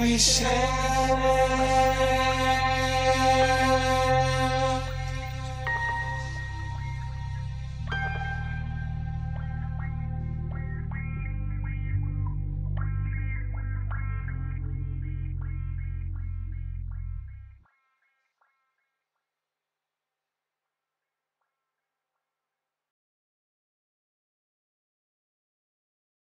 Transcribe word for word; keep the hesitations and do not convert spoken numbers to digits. we share.